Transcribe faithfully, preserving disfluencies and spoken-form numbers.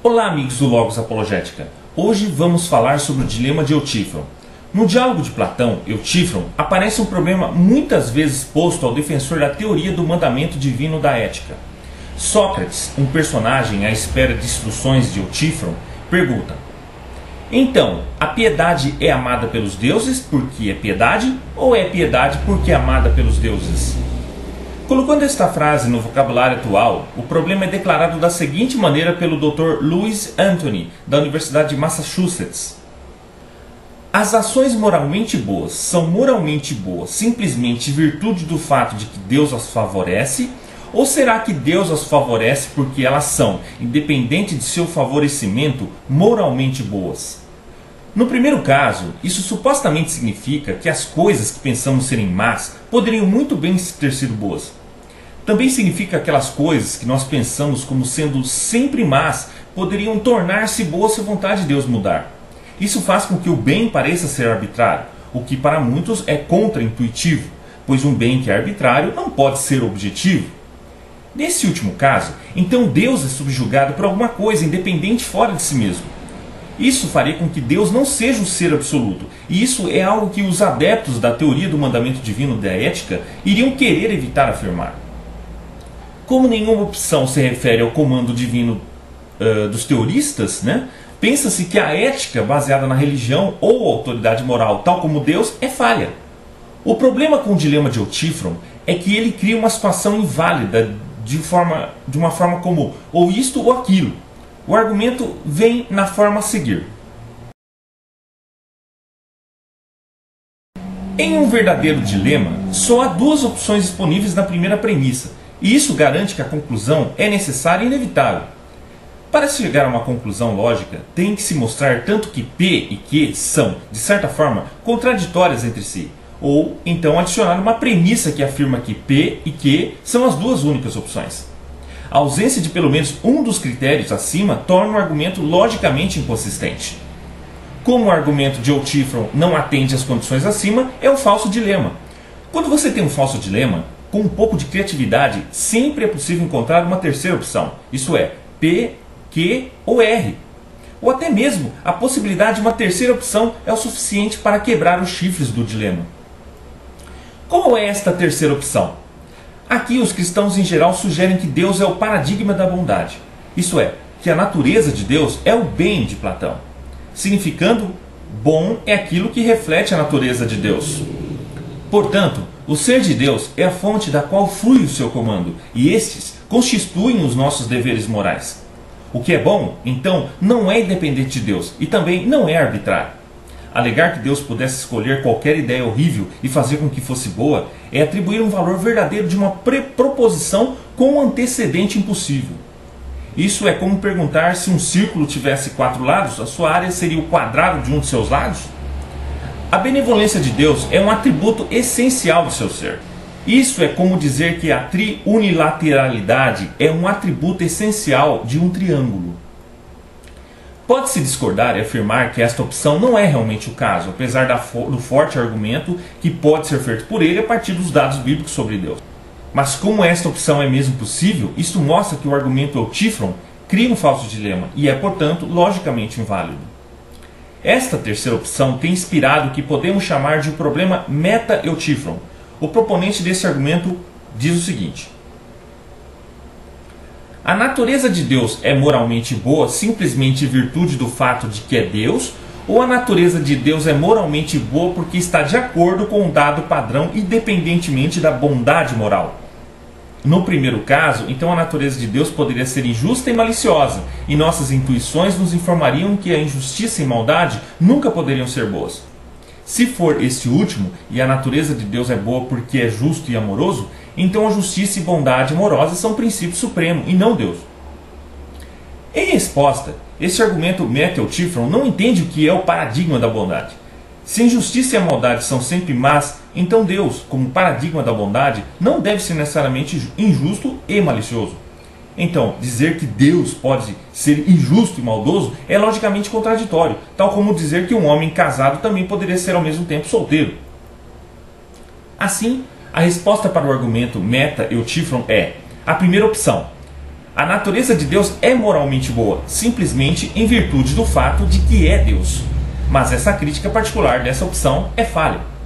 Olá, amigos do Logos Apologética. Hoje vamos falar sobre o dilema de Eutífron. No diálogo de Platão, Eutífron, aparece um problema muitas vezes posto ao defensor da teoria do mandamento divino da ética. Sócrates, um personagem à espera de instruções de Eutífron, pergunta: então, a piedade é amada pelos deuses porque é piedade, ou é piedade porque é amada pelos deuses? Colocando esta frase no vocabulário atual, o problema é declarado da seguinte maneira pelo doutor Louis Anthony, da Universidade de Massachusetts. As ações moralmente boas são moralmente boas simplesmente em virtude do fato de que Deus as favorece, ou será que Deus as favorece porque elas são, independente de seu favorecimento, moralmente boas? No primeiro caso, isso supostamente significa que as coisas que pensamos serem más poderiam muito bem ter sido boas. Também significa que aquelas coisas que nós pensamos como sendo sempre más poderiam tornar-se boas se a vontade de Deus mudar. Isso faz com que o bem pareça ser arbitrário, o que para muitos é contraintuitivo, pois um bem que é arbitrário não pode ser objetivo. Nesse último caso, então Deus é subjugado por alguma coisa independente fora de si mesmo. Isso faria com que Deus não seja um ser absoluto, e isso é algo que os adeptos da teoria do mandamento divino da ética iriam querer evitar afirmar. Como nenhuma opção se refere ao comando divino uh, dos teoristas, né, pensa-se que a ética baseada na religião ou autoridade moral, tal como Deus, é falha. O problema com o dilema de Eutífron é que ele cria uma situação inválida de, forma, de uma forma como ou isto ou aquilo. O argumento vem na forma a seguir. Em um verdadeiro dilema, só há duas opções disponíveis na primeira premissa, e isso garante que a conclusão é necessária e inevitável. Para se chegar a uma conclusão lógica, tem que se mostrar tanto que P e Q são, de certa forma, contraditórias entre si, ou então adicionar uma premissa que afirma que P e Q são as duas únicas opções. A ausência de pelo menos um dos critérios acima torna o argumento logicamente inconsistente. Como o argumento de Eutífron não atende às condições acima, é um falso dilema. Quando você tem um falso dilema, com um pouco de criatividade, sempre é possível encontrar uma terceira opção, isso é, P, Q ou R. Ou até mesmo, a possibilidade de uma terceira opção é o suficiente para quebrar os chifres do dilema. Qual é esta terceira opção? Aqui os cristãos em geral sugerem que Deus é o paradigma da bondade, isto é, que a natureza de Deus é o bem de Platão, significando bom é aquilo que reflete a natureza de Deus. Portanto, o ser de Deus é a fonte da qual flui o seu comando, e estes constituem os nossos deveres morais. O que é bom, então, não é independente de Deus e também não é arbitrário. Alegar que Deus pudesse escolher qualquer ideia horrível e fazer com que fosse boa é atribuir um valor verdadeiro de uma proposição com um antecedente impossível. Isso é como perguntar se um círculo tivesse quatro lados, a sua área seria o quadrado de um de seus lados? A benevolência de Deus é um atributo essencial do seu ser. Isso é como dizer que a triunilateralidade é um atributo essencial de um triângulo. Pode-se discordar e afirmar que esta opção não é realmente o caso, apesar do forte argumento que pode ser feito por ele a partir dos dados bíblicos sobre Deus. Mas como esta opção é mesmo possível, isto mostra que o argumento Eutífron cria um falso dilema e é, portanto, logicamente inválido. Esta terceira opção tem inspirado o que podemos chamar de um problema meta-Eutífron. O proponente desse argumento diz o seguinte: a natureza de Deus é moralmente boa simplesmente em virtude do fato de que é Deus, ou a natureza de Deus é moralmente boa porque está de acordo com um dado padrão independentemente da bondade moral? No primeiro caso, então a natureza de Deus poderia ser injusta e maliciosa, e nossas intuições nos informariam que a injustiça e maldade nunca poderiam ser boas. Se for este último, e a natureza de Deus é boa porque é justo e amoroso, então a justiça e bondade amorosa são o princípio supremo e não Deus. Em resposta, esse argumento meta-Eutífron não entende o que é o paradigma da bondade. Se a injustiça e a maldade são sempre más, então Deus, como paradigma da bondade, não deve ser necessariamente injusto e malicioso. Então, dizer que Deus pode ser injusto e maldoso é logicamente contraditório, tal como dizer que um homem casado também poderia ser ao mesmo tempo solteiro. Assim, a resposta para o argumento meta-Eutífron é a primeira opção. A natureza de Deus é moralmente boa, simplesmente em virtude do fato de que é Deus. Mas essa crítica particular dessa opção é falha.